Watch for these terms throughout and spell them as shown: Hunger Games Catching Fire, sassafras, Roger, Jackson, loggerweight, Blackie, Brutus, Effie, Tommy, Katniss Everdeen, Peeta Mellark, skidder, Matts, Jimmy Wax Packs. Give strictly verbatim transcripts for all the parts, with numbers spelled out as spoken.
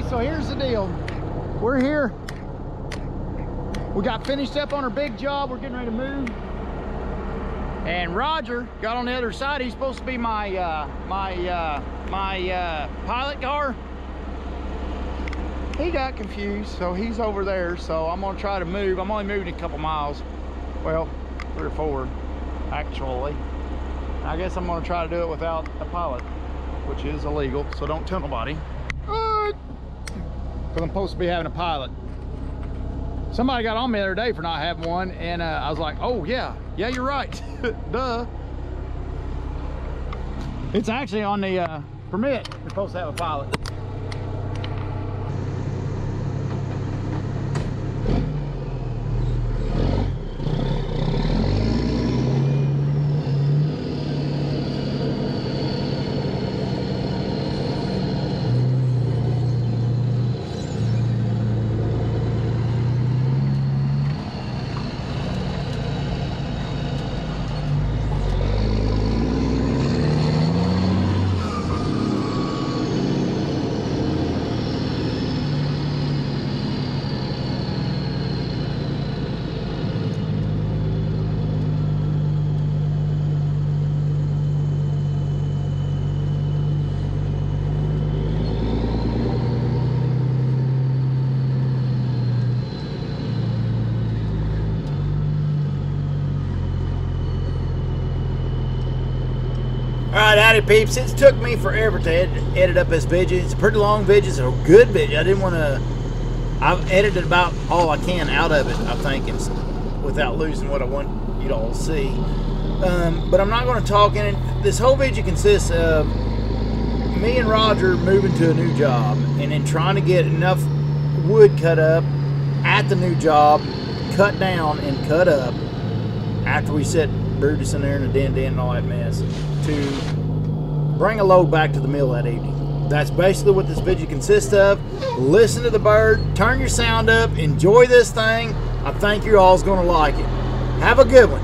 Okay, so here's the deal. We're here. We got finished up on our big job. We're getting ready to move. And Roger got on the other side. He's supposed to be my uh, my uh, my uh, pilot car. He got confused, so he's over there. So I'm gonna try to move. I'm only moving a couple miles. Well, three or four, actually. I guess I'm gonna try to do it without a pilot, which is illegal. So don't tell nobody. Because I'm supposed to be having a pilot. Somebody got on me the other day for not having one, and uh, I was like, oh yeah, yeah, you're right, duh. It's actually on the uh, permit. You're supposed to have a pilot. Howdy peeps, it took me forever to edit, edit up this video. It's a pretty long video, it's a good video. I didn't want to, I've edited about all I can out of it, I think, and without losing what I want you to all see. Um, but I'm not going to talk in it. This whole video consists of me and Roger moving to a new job and then trying to get enough wood cut up at the new job, cut down and cut up after we set Brutus in there in the den den and all that mess to bring a load back to the mill that evening. That's basically what this video consists of. Listen to the bird, turn your sound up, enjoy this thing. I think you're all's gonna like it. Have a good one.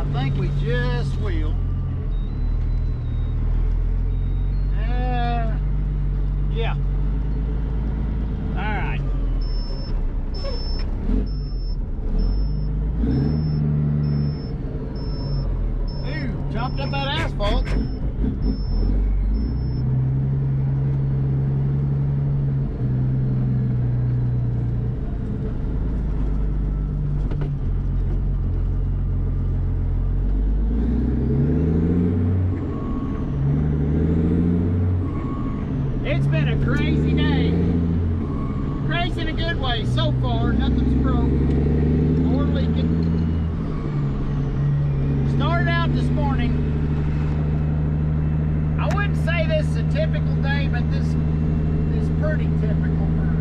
I think we just will. Uh, yeah. All right. Ooh, chopped up that asphalt. So far, nothing's broke or leaking. Started out this morning. I wouldn't say this is a typical day, but this is pretty typical for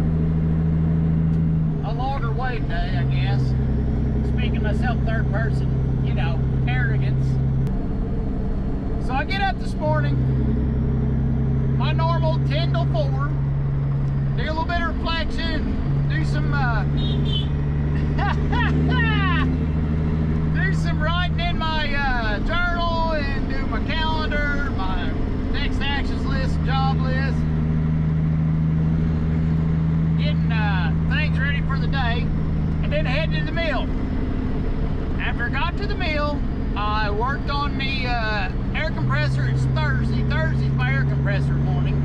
a logger weight day, I guess. Speaking of myself third person, you know, arrogance. So I get up this morning, my normal ten to four, do a little bit of reflection. Do some, uh, do some writing in my uh, journal and do my calendar, my next actions list, job list. Getting uh, things ready for the day, and then head to the mill. After I got to the mill, I worked on the uh, air compressor. It's Thursday. Thursday's my air compressor morning.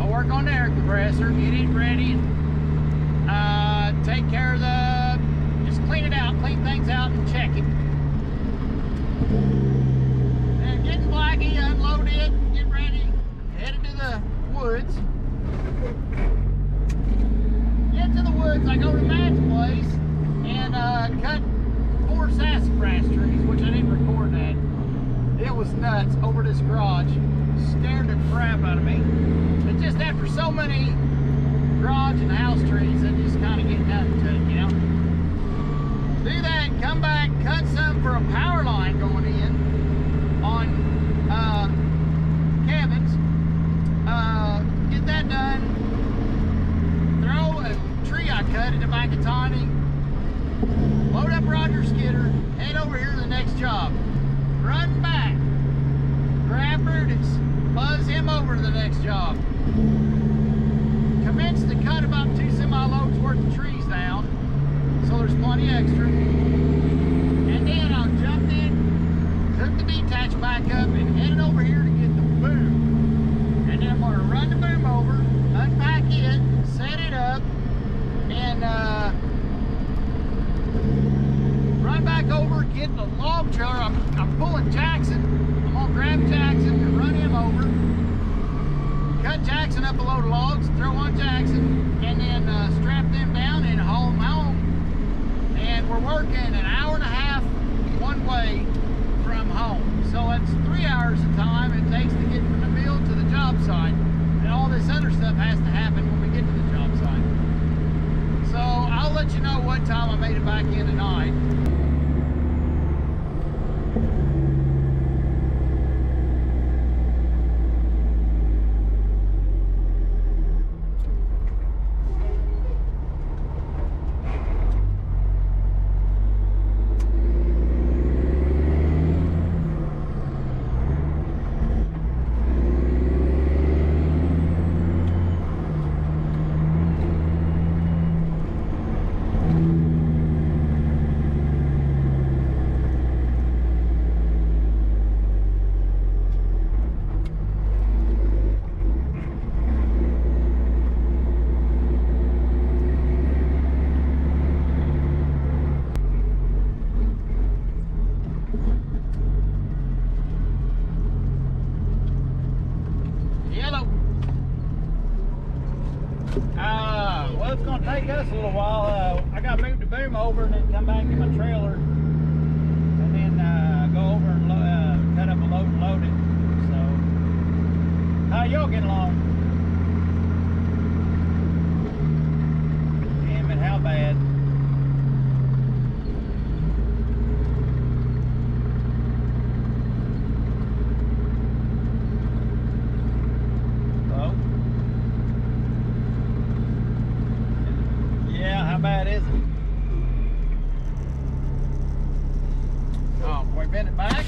I work on the air compressor, get it ready. Uh, take care of the, just clean it out, clean things out and check it. And getting Blackie unloaded, getting ready, headed to the woods. Get to the woods, I go to Matt's place and uh, cut four sassafras trees, which I didn't record that. It was nuts over this garage, scared the crap out of me. But just after so many garage and house trees that just kind of get nothing to it, you know. Do that, come back, cut some for a power line going in on uh, cabins. Uh, get that done. Throw a tree I cut in the back of Tommy. Load up Roger skidder. Head over here to the next job. Run back. Grab Brutus. Buzz him over to the next job. Commenced to cut about two semi-loads worth of trees down, so there's plenty extra. And then I jumped in, took the detach back up, and headed over here to get the boom. And then I'm going to run the boom over, unpack it, set it up, and uh, run back over, get the log trailer. I'm, I'm pulling Jackson. I'm going to grab Jackson and run him over. Cut Jackson up a load of logs, throw on Jackson, and then uh, strap them down and haul them home. And we're working an hour and a half one way from home. So that's three hours of time it takes to get from the mill to the job site. And all this other stuff has to happen when we get to the job site. So I'll let you know what time I made it back in tonight. Bad, is it? Oh, can we bend it back?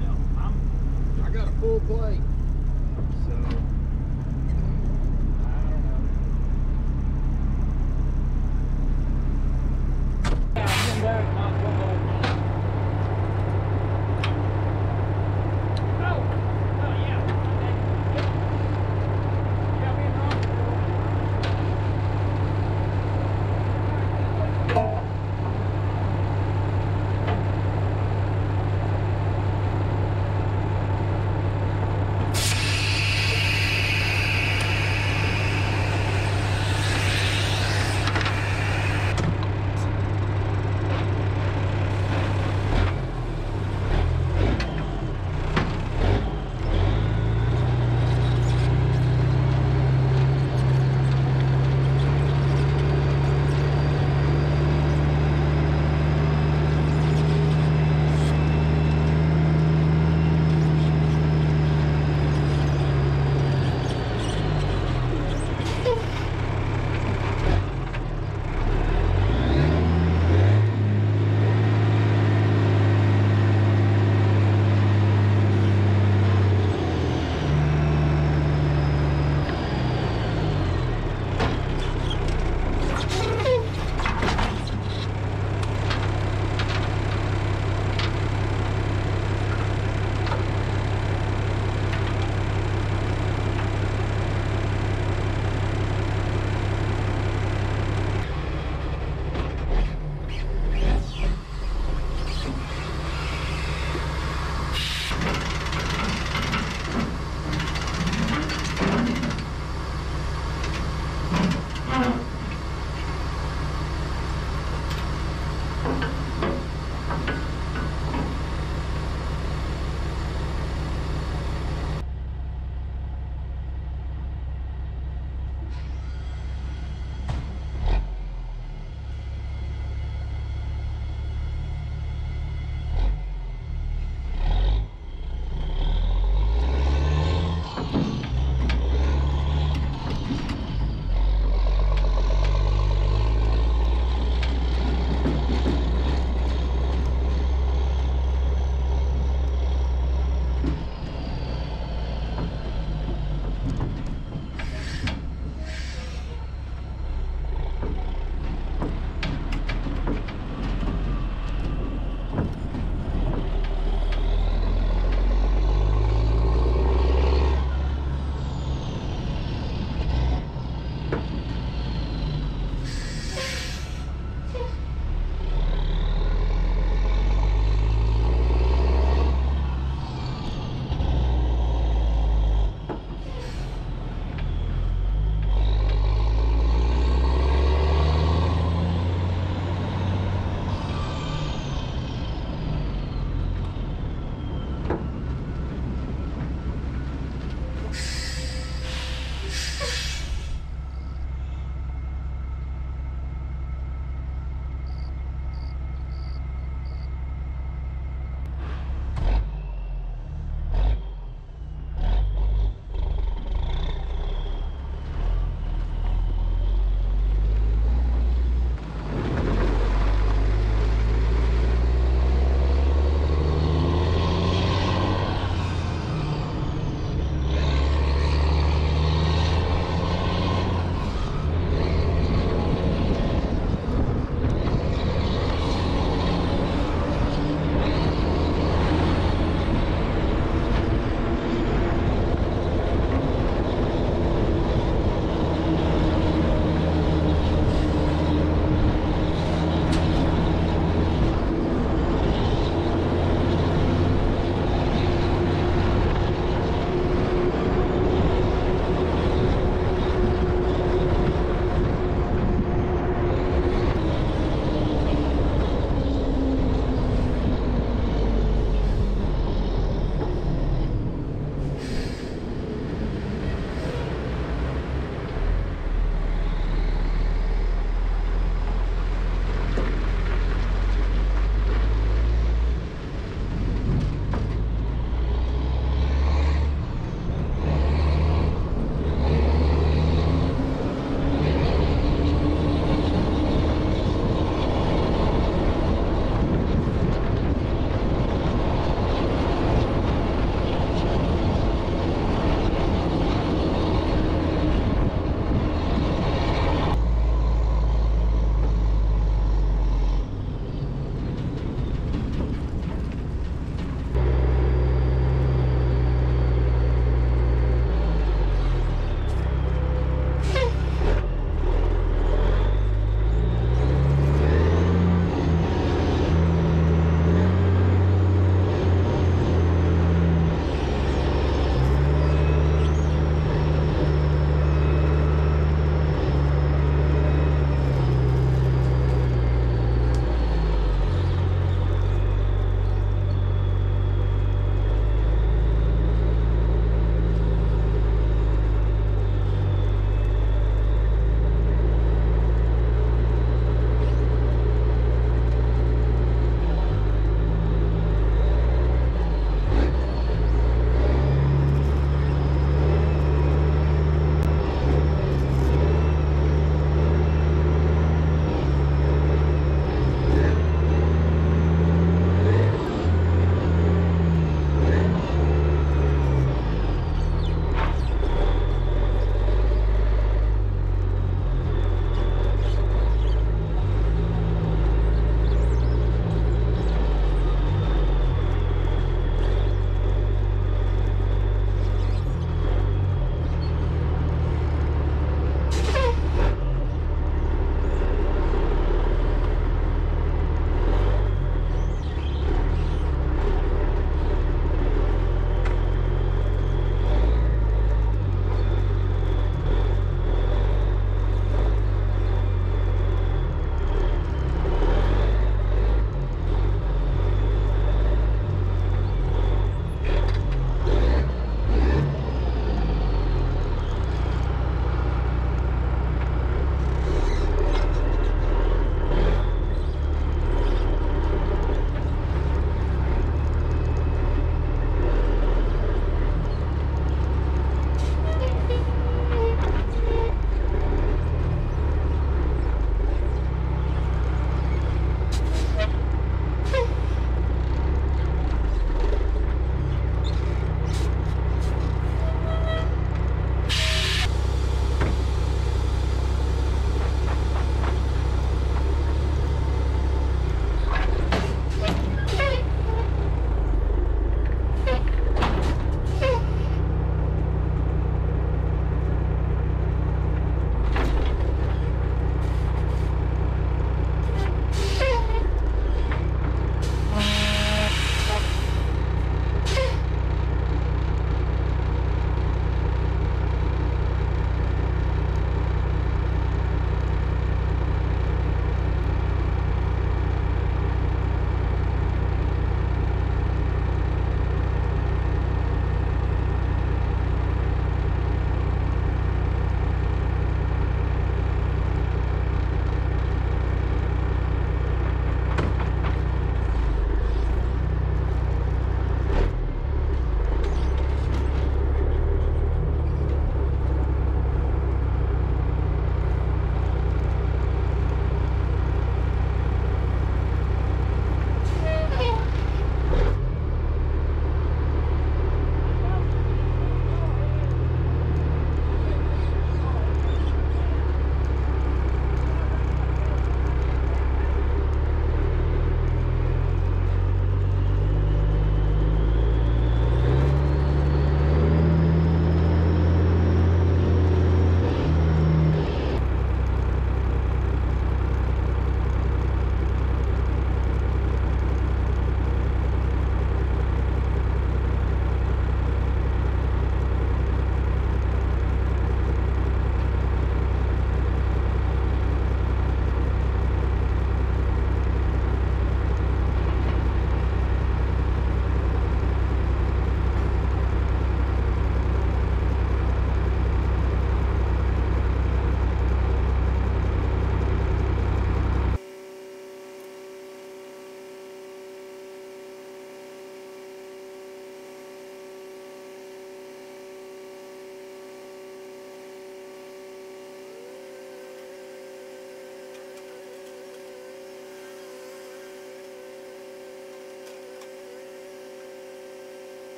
Well, I'm, I got a full plate.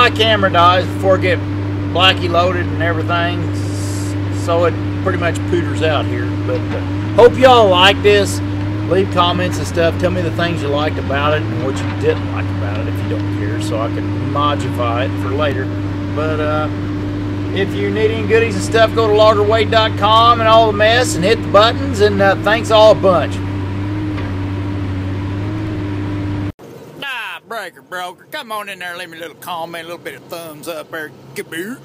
my camera dies before I get Blackie loaded and everything, so it pretty much pooters out here. But uh, hope y'all like this. Leave comments and stuff. Tell me the things you liked about it and what you didn't like about it, if you don't care, so I can modify it for later. But uh, if you need any goodies and stuff, go to loggerweight dot com and all the mess and hit the buttons. And uh, thanks all a bunch. Nah, breaker, broker. Come on in there. Leave me a little comment, a little bit of thumbs up there. Kaboot.